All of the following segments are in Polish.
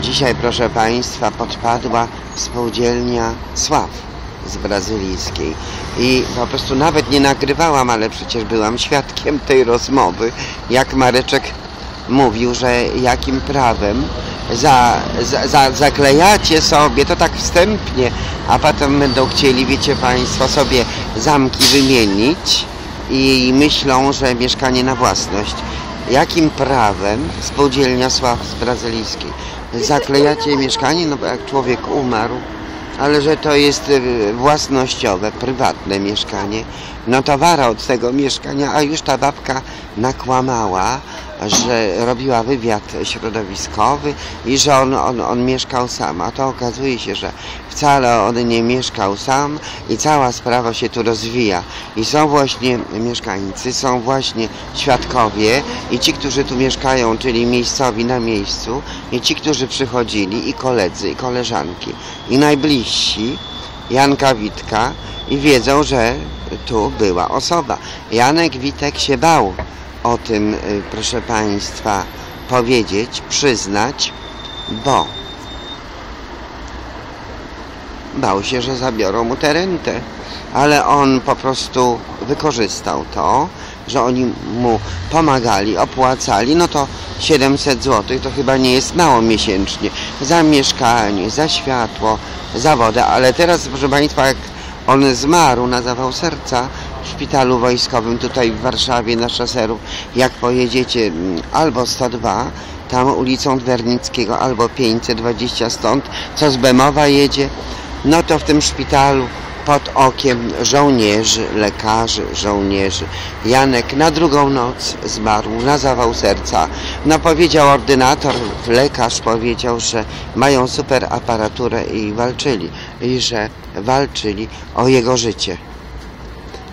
Dzisiaj, proszę Państwa, podpadła spółdzielnia Sław z brazylijskiej i po prostu nawet nie nagrywałam, ale przecież byłam świadkiem tej rozmowy, jak Mareczek mówił, że jakim prawem zaklejacie sobie, to tak wstępnie, a potem będą chcieli, wiecie Państwo, sobie zamki wymienić i myślą, że mieszkanie na własność. Jakim prawem spółdzielnia Sław z brazylijskiej zaklejacie mieszkanie, no bo jak człowiek umarł, ale że to jest własnościowe, prywatne mieszkanie, no to wara od tego mieszkania, a już ta babka nakłamała, że robiła wywiad środowiskowy i że on mieszkał sam, a to okazuje się, że wcale on nie mieszkał sam i cała sprawa się tu rozwija i są właśnie mieszkańcy, są właśnie świadkowie i ci, którzy tu mieszkają, czyli miejscowi na miejscu, i ci, którzy przychodzili, i koledzy, i koleżanki, i najbliżsi Janka Witka, i wiedzą, że tu była osoba. Janek Witek się bał o tym, proszę Państwa, powiedzieć, przyznać, bo bał się, że zabiorą mu tę rentę, ale on po prostu wykorzystał to, że oni mu pomagali, opłacali, no to 700 zł to chyba nie jest mało miesięcznie za mieszkanie, za światło, za wodę, ale teraz, proszę Państwa, jak on zmarł na zawał serca w szpitalu wojskowym tutaj w Warszawie na Szaserów, jak pojedziecie albo 102 tam ulicą Dwernickiego, albo 520 stąd, co z Bemowa jedzie, no to w tym szpitalu pod okiem żołnierzy, lekarzy, żołnierzy, Janek na drugą noc zmarł na zawał serca. No powiedział ordynator, lekarz powiedział, że mają super aparaturę i że walczyli o jego życie.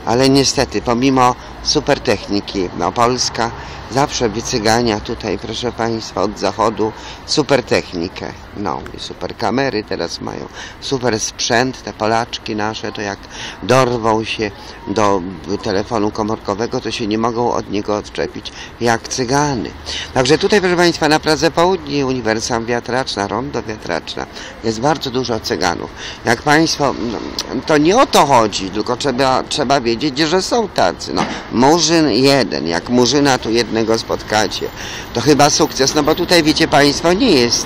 Ale niestety, pomimo super techniki, no Polska zawsze wycygania tutaj, proszę Państwa, od zachodu super technikę, no i super kamery teraz mają, super sprzęt, te Polaczki nasze, to jak dorwą się do telefonu komórkowego, to się nie mogą od niego odczepić, jak cygany. Także tutaj, proszę Państwa, na Pradze Południe, Uniwersal Wiatraczna, Rondo Wiatraczna, jest bardzo dużo cyganów. Jak Państwo, to nie o to chodzi, tylko trzeba wiedzieć, że są tacy, no. Murzyn jeden, jak Murzyna tu jednego spotkacie, to chyba sukces, no bo tutaj, wiecie Państwo, nie jest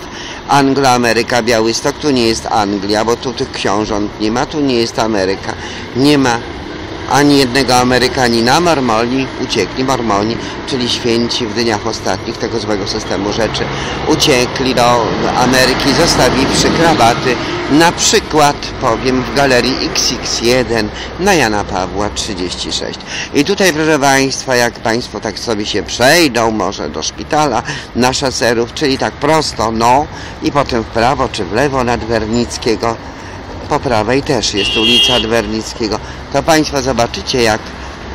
Anglo-Ameryka, Białystok, tu nie jest Anglia, bo tu tych książąt nie ma, tu nie jest Ameryka, nie ma ani jednego Amerykanina. Mormoni uciekli, Mormoni, czyli święci w dniach ostatnich tego złego systemu rzeczy, uciekli do Ameryki, zostawiwszy krawaty, na przykład, powiem, w galerii XX1 na Jana Pawła 36. I tutaj, proszę Państwa, jak Państwo tak sobie się przejdą, może do szpitala na Szaserów, czyli tak prosto, no, i potem w prawo czy w lewo na Dwernickiego, po prawej też jest ulica Dwernickiego, to Państwo zobaczycie, jak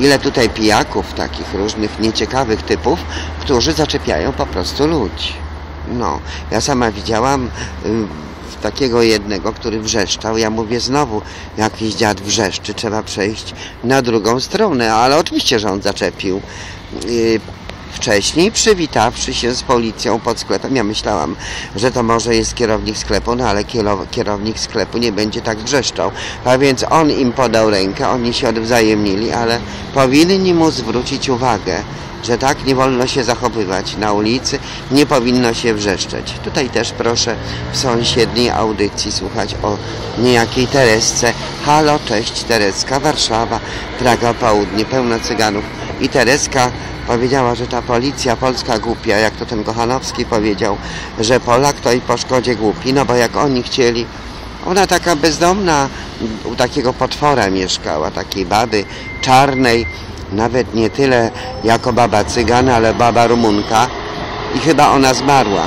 ile tutaj pijaków, takich różnych nieciekawych typów, którzy zaczepiają po prostu ludzi. No, ja sama widziałam takiego jednego, który wrzeszczał. Ja mówię, znowu jakiś dziad wrzeszczy, trzeba przejść na drugą stronę, ale oczywiście, że on zaczepił. Wcześniej, przywitawszy się z policją pod sklepem, ja myślałam, że to może jest kierownik sklepu, no ale kierownik sklepu nie będzie tak wrzeszczał, a więc on im podał rękę, oni się odwzajemnili, ale powinni mu zwrócić uwagę, że tak nie wolno się zachowywać na ulicy, nie powinno się wrzeszczeć. Tutaj też proszę w sąsiedniej audycji słuchać o niejakiej Teresce. Halo, cześć, Tereska, Warszawa, Praga Południe, pełno cyganów. I Tereska powiedziała, że ta policja polska głupia, jak to ten Kochanowski powiedział, że Polak to i po szkodzie głupi, no bo jak oni chcieli, ona taka bezdomna, u takiego potwora mieszkała, takiej baby czarnej, nawet nie tyle jako baba cygana, ale baba Rumunka, i chyba ona zmarła.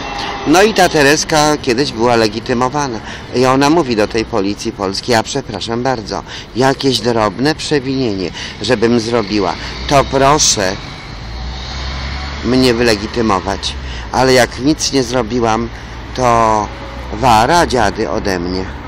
No i ta Tereska kiedyś była legitymowana i ona mówi do tej policji polskiej, ja przepraszam bardzo, jakieś drobne przewinienie, żebym zrobiła, to proszę mnie wylegitymować, ale jak nic nie zrobiłam, to wara dziady ode mnie.